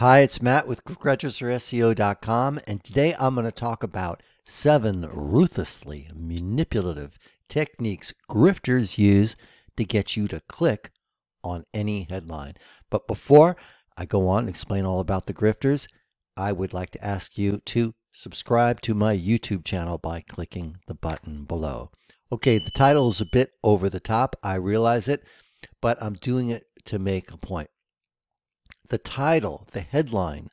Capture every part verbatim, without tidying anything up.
Hi, it's Matt with quick register S E O dot com, and today I'm going to talk about seven ruthlessly manipulative techniques grifters use to get you to click on any headline. But before I go on and explain all about the grifters, I would like to ask you to subscribe to my YouTube channel by clicking the button below. Okay, the title is a bit over the top, I realize it, but I'm doing it to make a point. The title, the headline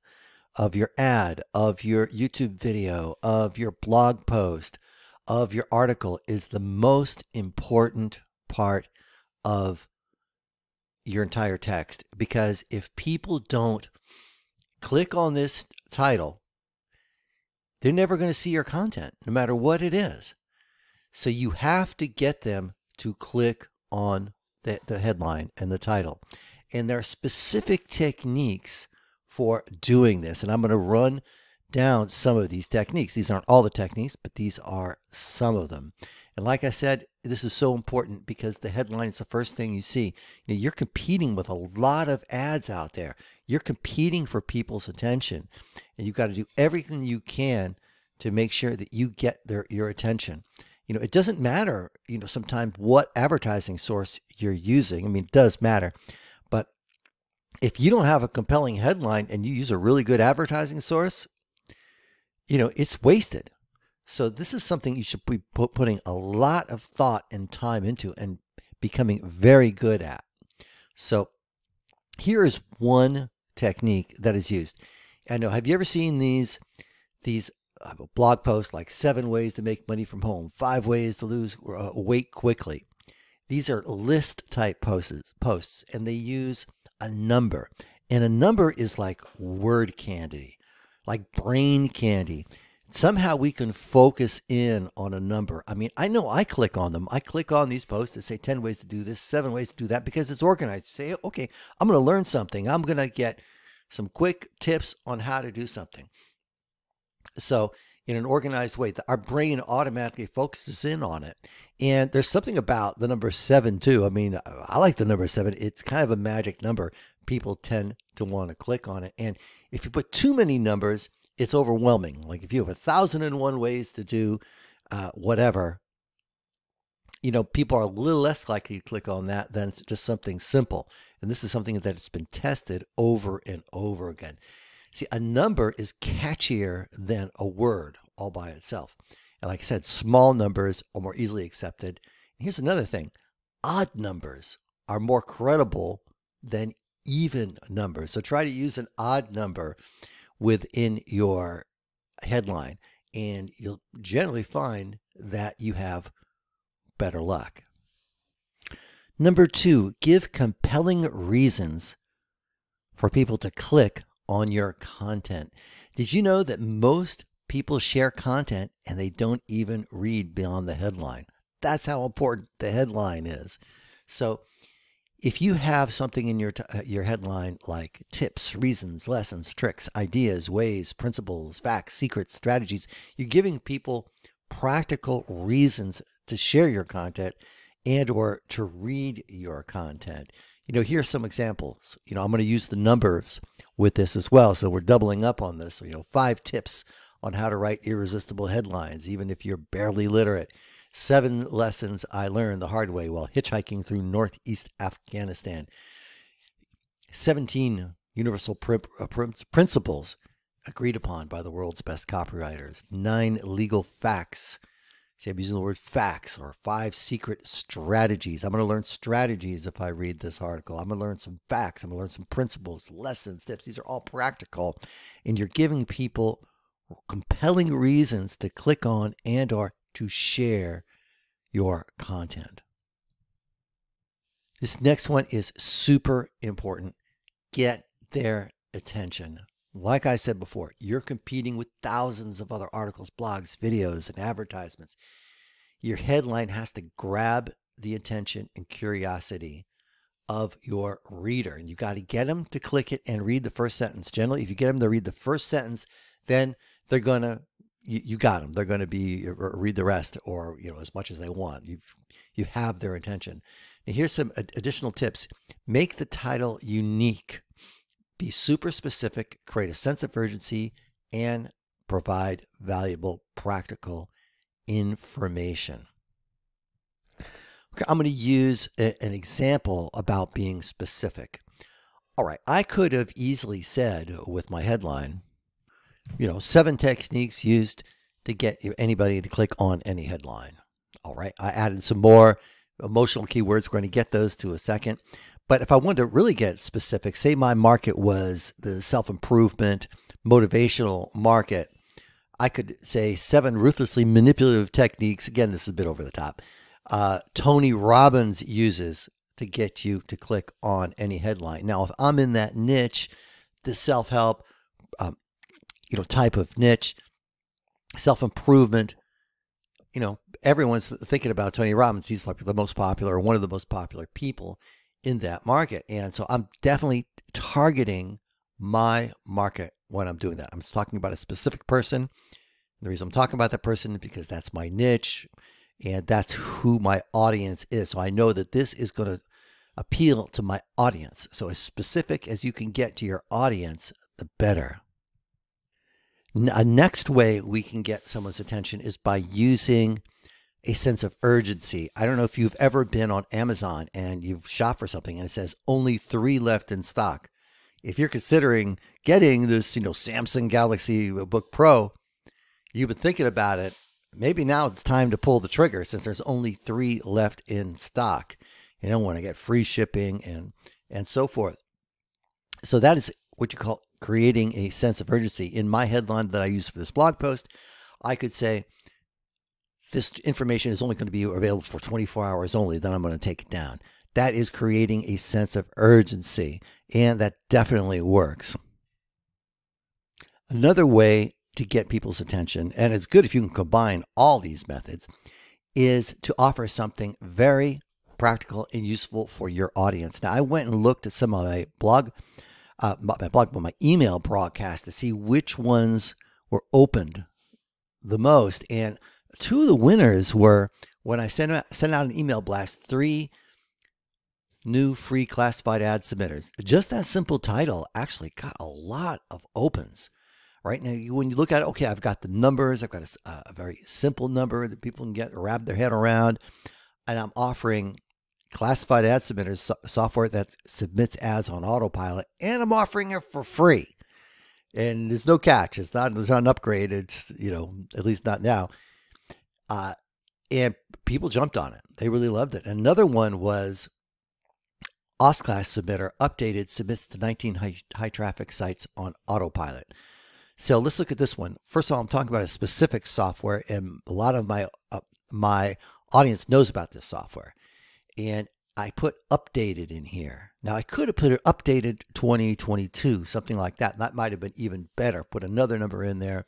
of your ad, of your YouTube video, of your blog post, of your article is the most important part of your entire text. Because if people don't click on this title, they're never going to see your content, no matter what it is. So you have to get them to click on the, the headline and the title. And there are specific techniques for doing this. And I'm going to run down some of these techniques. These aren't all the techniques, but these are some of them. And like I said, this is so important because the headline is the first thing you see. You know, you're competing with a lot of ads out there. You're competing for people's attention. And you've got to do everything you can to make sure that you get their, your attention. You know, it doesn't matter, you know, sometimes what advertising source you're using. I mean, it does matter. If you don't have a compelling headline and you use a really good advertising source, you know, it's wasted. So this is something you should be putting a lot of thought and time into and becoming very good at. So here is one technique that is used. I know, have you ever seen these, these blog posts like seven ways to make money from home, five ways to lose weight quickly? These are list type posts, posts, and they use a number. And a number is like word candy, like brain candy. Somehow we can focus in on a number. I mean, I know I click on them. I click on these posts that say ten ways to do this, seven ways to do that, because it's organized. Say, okay, I'm going to learn something. I'm going to get some quick tips on how to do something. So in an organized way, our brain automatically focuses in on it. And there's something about the number seven too. I mean, I like the number seven. It's kind of a magic number. People tend to want to click on it. And if you put too many numbers, it's overwhelming. Like if you have a thousand and one ways to do uh, whatever, you know, people are a little less likely to click on that than just something simple. And this is something that's been tested over and over again. See, a number is catchier than a word all by itself. And like I said, small numbers are more easily accepted. And here's another thing. Odd numbers are more credible than even numbers. So try to use an odd number within your headline, and you'll generally find that you have better luck. Number two, give compelling reasons for people to click on your content. Did you know that most people share content and they don't even read beyond the headline? That's how important the headline is. So if you have something in your, your headline like tips, reasons, lessons, tricks, ideas, ways, principles, facts, secrets, strategies, you're giving people practical reasons to share your content and or to read your content. You know, here's some examples. You know, I'm going to use the numbers with this as well. So we're doubling up on this. You know, five tips on how to write irresistible headlines, even if you're barely literate. Seven lessons I learned the hard way while hitchhiking through northeast Afghanistan. seventeen universal pr pr principles agreed upon by the world's best copywriters. Nine legal facts. See, I'm using the word facts. Or five secret strategies. I'm going to learn strategies if I read this article. I'm going to learn some facts. I'm going to learn some principles, lessons, tips. These are all practical. And you're giving people compelling reasons to click on and or to share your content. This next one is super important. Get their attention. Like I said before, you're competing with thousands of other articles, blogs, videos, and advertisements. Your headline has to grab the attention and curiosity of your reader. And you've got to get them to click it and read the first sentence. Generally, if you get them to read the first sentence, then they're going to, you, you got them. They're going to be, or read the rest, or, you know, as much as they want. You've, you have their attention. And here's some additional tips. Make the title unique. be super specific, create a sense of urgency, and provide valuable, practical information. Okay, I'm going to use a, an example about being specific. All right, I could have easily said with my headline, you know, seven techniques used to get anybody to click on any headline. All right, I added some more emotional keywords. We're going to get those to a second. But if I wanted to really get specific, say my market was the self-improvement, motivational market, I could say seven ruthlessly manipulative techniques. Again, this is a bit over the top. Uh, Tony Robbins uses to get you to click on any headline. Now, if I'm in that niche, the self-help, um, you know, type of niche, self-improvement, you know, everyone's thinking about Tony Robbins. He's like the most popular, or one of the most popular people in that market. And so I'm definitely targeting my market when I'm doing that. I'm talking about a specific person. The reason I'm talking about that person is because that's my niche and that's who my audience is. So I know that this is going to appeal to my audience. So as specific as you can get to your audience, the better. A next way we can get someone's attention is by using a sense of urgency. I don't know if you've ever been on Amazon and you've shopped for something and it says only three left in stock. If you're considering getting this, you know, Samsung Galaxy Book Pro, you've been thinking about it. Maybe now it's time to pull the trigger since there's only three left in stock. You don't want to get free shipping and, and so forth. So that is what you call creating a sense of urgency. In my headline that I use for this blog post, I could say, this information is only going to be available for twenty-four hours only, then I'm going to take it down. That is creating a sense of urgency, and that definitely works. Another way to get people's attention, and it's good if you can combine all these methods, is to offer something very practical and useful for your audience. Now, I went and looked at some of my blog, uh, my blog, my email broadcast to see which ones were opened the most, and two of the winners were when I sent out, sent out an email blast, three new free classified ad submitters. Just that simple title actually got a lot of opens. Right now, when you look at it, okay, I've got the numbers. I've got a, a very simple number that people can get wrap their head around. And I'm offering classified ad submitters, so software that submits ads on autopilot. And I'm offering it for free. And there's no catch. It's not, it's not an upgrade. It's, you know, at least not now. Uh, and people jumped on it. They really loved it. Another one was OSClass submitter updated submits to nineteen high, high traffic sites on autopilot. So let's look at this one. First of all, I'm talking about a specific software, and a lot of my, uh, my audience knows about this software. And I put updated in here. Now I could have put it updated twenty twenty-two, something like that. That might've been even better. Put another number in there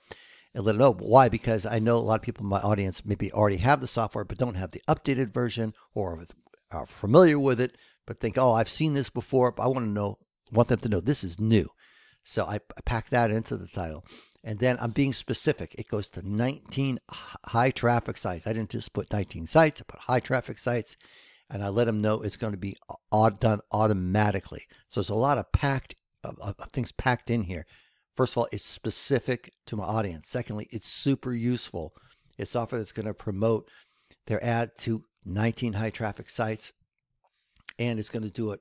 and let it know. Why? Because I know a lot of people in my audience maybe already have the software, but don't have the updated version, or are familiar with it, but think, oh, I've seen this before, but I want to know, want them to know this is new. So I pack that into the title, and then I'm being specific. It goes to nineteen high traffic sites. I didn't just put nineteen sites, I put high traffic sites, and I let them know it's going to be done automatically. So there's a lot of packed of, of things packed in here. First of all, it's specific to my audience. Secondly, it's super useful. It's software that's going to promote their ad to nineteen high traffic sites, and it's going to do it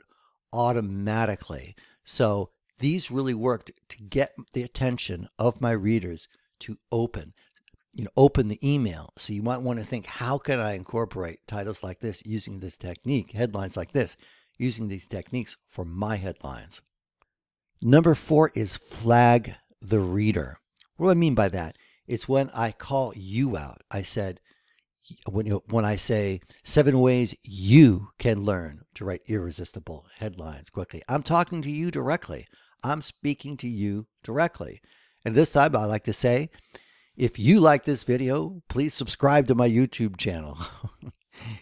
automatically. So these really worked to get the attention of my readers to open, you know, open the email. So you might want to think, how can I incorporate titles like this using this technique, headlines like this, using these techniques for my headlines? Number four is flag the reader. What do I mean by that? It's when I call you out. I said, when, you know, when I say seven ways you can learn to write irresistible headlines quickly, I'm talking to you directly. I'm speaking to you directly. And this time I like to say, if you like this video, please subscribe to my YouTube channel.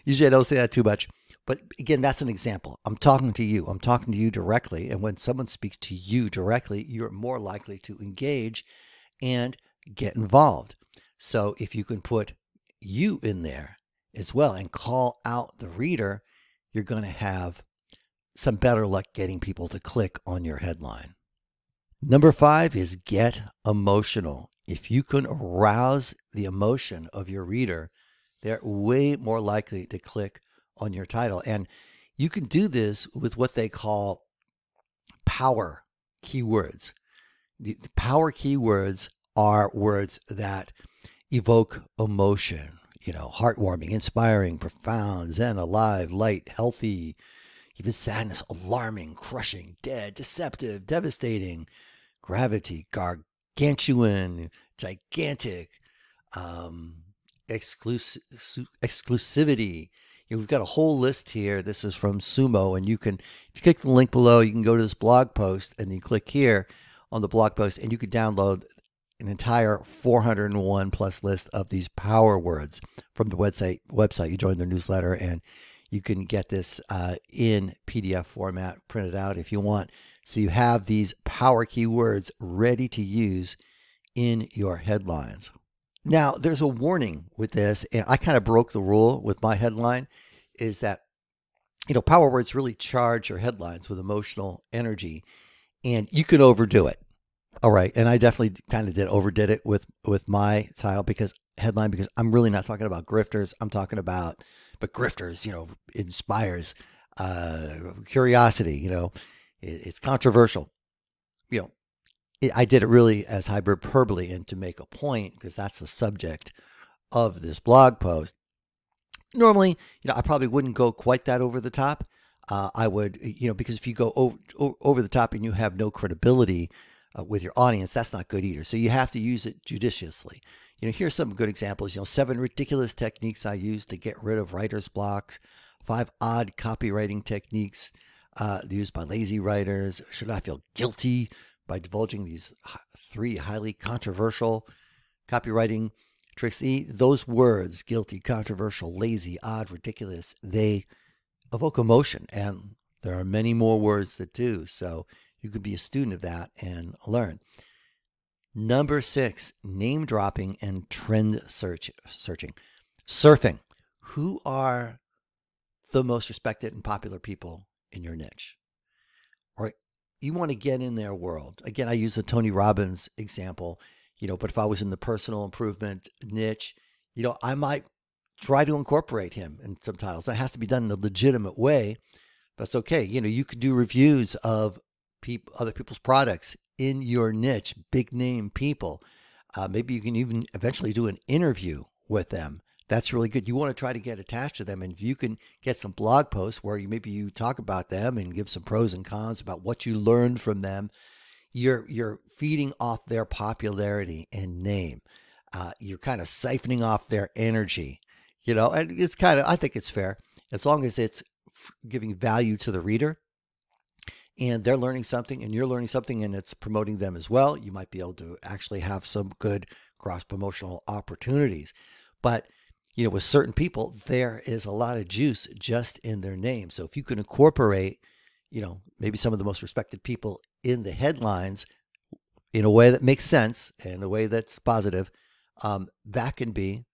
Usually I don't say that too much. But again, that's an example. I'm talking to you. I'm talking to you directly. And when someone speaks to you directly, you're more likely to engage and get involved. So if you can put you in there as well and call out the reader, you're going to have some better luck getting people to click on your headline. Number five is get emotional. If you can arouse the emotion of your reader, they're way more likely to click on your title. And you can do this with what they call power keywords. The power keywords are words that evoke emotion, you know, heartwarming, inspiring, profound, zen, alive, light, healthy, even sadness, alarming, crushing, dead, deceptive, devastating, gravity, gargantuan, gigantic, um, exclus exclusivity. You know, we've got a whole list here. This is from Sumo, and you can, if you click the link below, you can go to this blog post, and you click here on the blog post, and you can download an entire four hundred one plus list of these power words from the website. Website. You join their newsletter, and you can get this uh, in P D F format, printed out if you want. So you have these power keywords ready to use in your headlines. Now, there's a warning with this, and I kind of broke the rule with my headline, is that, you know, power words really charge your headlines with emotional energy, and you can overdo it. All right. And I definitely kind of did overdid it with, with my title because headline, because I'm really not talking about grifters. I'm talking about, but grifters, you know, inspires uh, curiosity, you know, it, it's controversial. You know, it, I did it really as hyperbole and to make a point because that's the subject of this blog post. Normally, you know, I probably wouldn't go quite that over the top. Uh, I would, you know, because if you go over, over the top and you have no credibility uh, with your audience, that's not good either. So you have to use it judiciously. You know, here's some good examples. You know, seven ridiculous techniques I use to get rid of writer's blocks, five odd copywriting techniques uh, used by lazy writers. Should I feel guilty by divulging these three highly controversial copywriting tricks? See, those words, guilty, controversial, lazy, odd, ridiculous, they evoke emotion. And there are many more words that do. So you could be a student of that and learn. Number six, name dropping and trend search searching. Surfing. Who are the most respected and popular people in your niche? All right. You want to get in their world. Again, I use the Tony Robbins example, you know, but if I was in the personal improvement niche, you know, I might try to incorporate him in some titles. That has to be done in a legitimate way. That's okay. You know, you could do reviews of people, other people's products in your niche, big name people. Uh, maybe you can even eventually do an interview with them. That's really good. You want to try to get attached to them. And if you can get some blog posts where you, maybe you talk about them and give some pros and cons about what you learned from them, you're, you're feeding off their popularity and name. Uh, you're kind of siphoning off their energy, you know, and it's kind of, I think it's fair as long as it's giving value to the reader. And they're learning something and you're learning something and it's promoting them as well. You might be able to actually have some good cross-promotional opportunities. But, you know, with certain people, there is a lot of juice just in their name. So if you can incorporate, you know, maybe some of the most respected people in the headlines in a way that makes sense and a way that's positive, um, that can be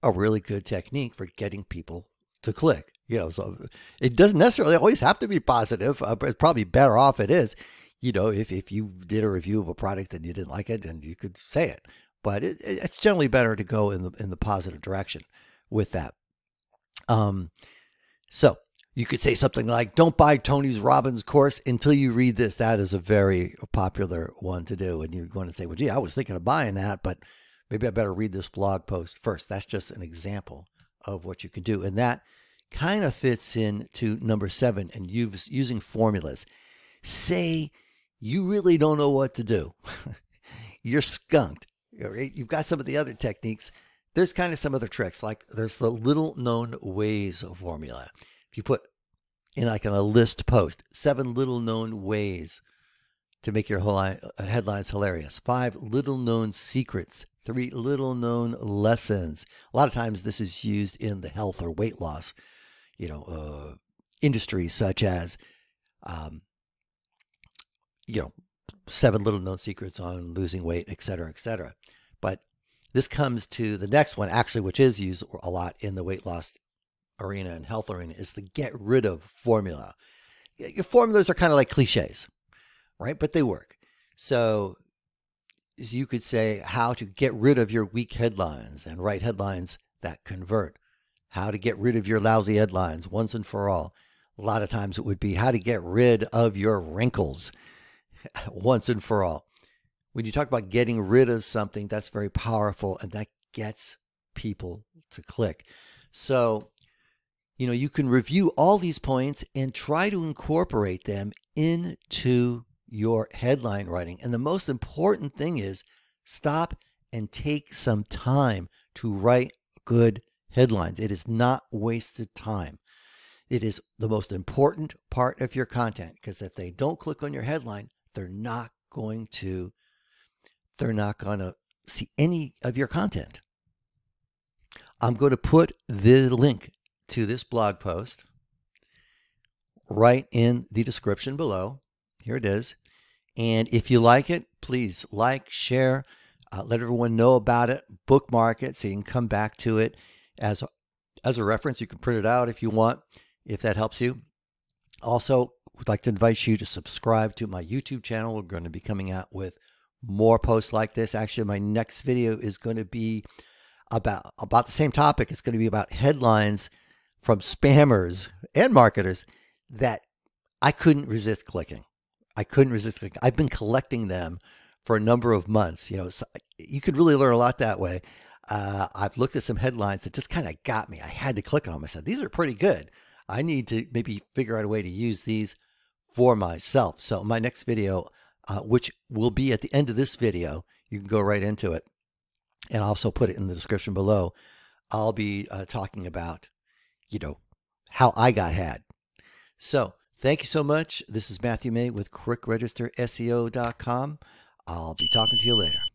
a really good technique for getting people to click. You know, so it doesn't necessarily always have to be positive, uh, but it's probably better off it is, you know, if, if you did a review of a product and you didn't like it, and you could say it, but it, it's generally better to go in the, in the positive direction with that. Um, so you could say something like, don't buy Tony Robbins' course until you read this. That is a very popular one to do. And you're going to say, well, gee, I was thinking of buying that, but maybe I better read this blog post first. That's just an example of what you can do. And that kind of fits in to number seven and you've using formulas. Say you really don't know what to do. You're skunked. Right? You've got some of the other techniques. There's kind of some other tricks. Like there's the little known ways formula. If you put in like on a list post, seven little known ways to make your whole headlines hilarious. Five little known secrets. Three little known lessons. A lot of times this is used in the health or weight loss you know, uh, industries such as, um, you know, seven little known secrets on losing weight, et cetera, et cetera. But this comes to the next one, actually, which is used a lot in the weight loss arena and health arena is the get rid of formula. Your formulas are kind of like cliches, right? But they work. So you could say how to get rid of your weak headlines and write headlines that convert. How to get rid of your lousy headlines once and for all. A lot of times it would be how to get rid of your wrinkles once and for all. When you talk about getting rid of something, that's very powerful, and that gets people to click. So, you know, you can review all these points and try to incorporate them into your headline writing. And the most important thing is stop and take some time to write good headlines. It is not wasted time. It is the most important part of your content, because if they don't click on your headline, they're not going to they're not going to see any of your content. I'm going to put the link to this blog post right in the description below. Here it is. And if you like it, please like, share, uh, let everyone know about it, bookmark it so you can come back to it as, as a reference. You can print it out if you want, if that helps you. Also, would like to invite you to subscribe to my YouTube channel. We're going to be coming out with more posts like this. Actually, my next video is going to be about, about the same topic. It's going to be about headlines from spammers and marketers that I couldn't resist clicking. I couldn't resist clicking. I've been collecting them for a number of months. You know, so you could really learn a lot that way. Uh, I've looked at some headlines that just kind of got me. I had to click on them. I said, these are pretty good. I need to maybe figure out a way to use these for myself. So my next video, uh, which will be at the end of this video, you can go right into it. And I'll also put it in the description below. I'll be uh, talking about, you know, how I got had. So thank you so much. This is Matthew May with quick register S E O dot com. I'll be talking to you later.